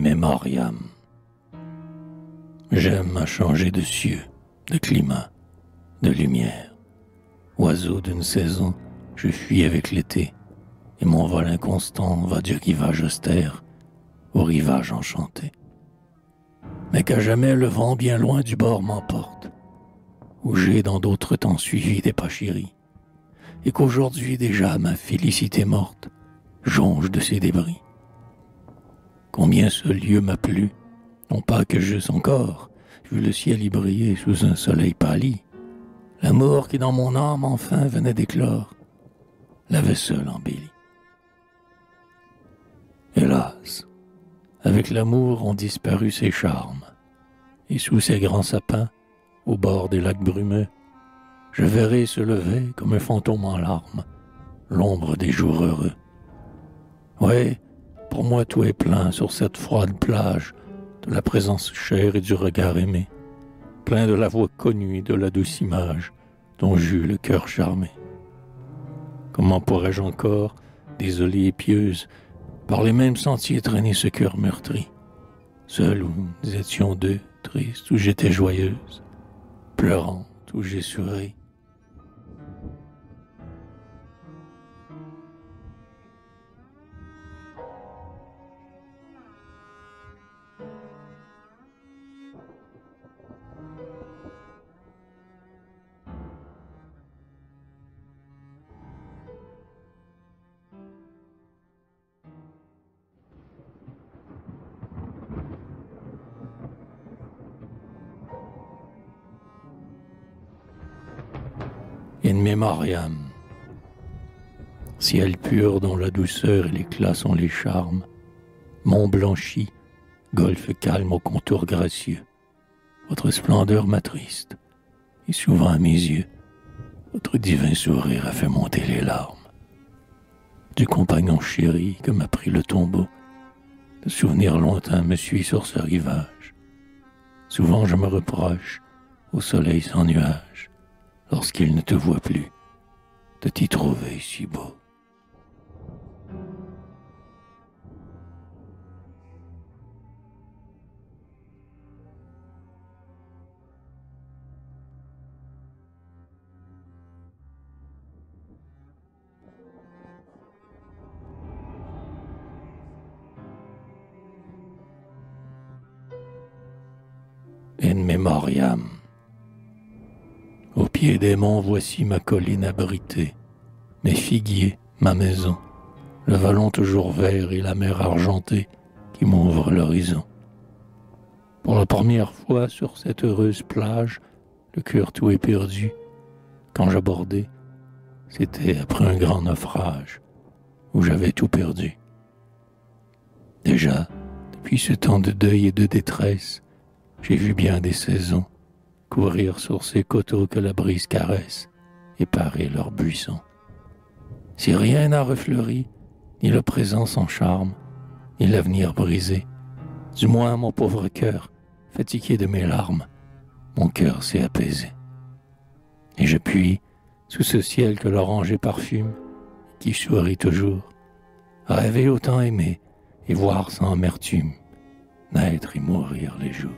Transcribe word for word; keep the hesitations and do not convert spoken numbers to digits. memoriam. J'aime changer de cieux, de climat, de lumière. Oiseau d'une saison, je fuis avec l'été, et mon vol inconstant va du rivage austère au rivage enchanté. Mais qu'à jamais le vent bien loin du bord m'emporte, où j'ai dans d'autres temps suivi des pas chéris, et qu'aujourd'hui déjà ma félicité morte jonge de ses débris. Combien ce lieu m'a plu, non pas que j'eusse encore vu le ciel y briller sous un soleil pâli, l'amour qui dans mon âme enfin venait d'éclore, l'avait seul embelli. Hélas, avec l'amour ont disparu ses charmes, et sous ces grands sapins, au bord des lacs brumeux, je verrai se lever comme un fantôme en larmes, l'ombre des jours heureux. Oui, pour moi tout est plein sur cette froide plage, de la présence chère et du regard aimé, plein de la voix connue et de la douce image dont j'eus le cœur charmé. Comment pourrais-je encore, désolée et pieuse, par les mêmes sentiers traîner ce cœur meurtri, seul où nous étions deux, tristes où j'étais joyeuse, pleurante où j'ai souri. In memoriam, ciel pur dont la douceur et l'éclat sont les charmes, mont blanchi, golfe calme aux contours gracieux, votre splendeur m'attriste, et souvent à mes yeux, votre divin sourire a fait monter les larmes. Du compagnon chéri que m'a pris le tombeau, le souvenir lointain me suit sur ce rivage. Souvent je me reproche, au soleil sans nuages, lorsqu'il ne te voit plus, de t'y trouver si beau. In memoriam. Au pied des monts, voici ma colline abritée, mes figuiers, ma maison, le vallon toujours vert et la mer argentée qui m'ouvre l'horizon. Pour la première fois sur cette heureuse plage, le cœur tout éperdu, quand j'abordais, c'était après un grand naufrage où j'avais tout perdu. Déjà, depuis ce temps de deuil et de détresse, j'ai vu bien des saisons courir sur ces coteaux que la brise caresse et parer leurs buissons. Si rien n'a refleuri, ni le présent sans charme, ni l'avenir brisé, du moins mon pauvre cœur, fatigué de mes larmes, mon cœur s'est apaisé. Et je puis, sous ce ciel que l'orange parfume, qui sourit toujours, rêver autant aimé et voir sans amertume, naître et mourir les jours.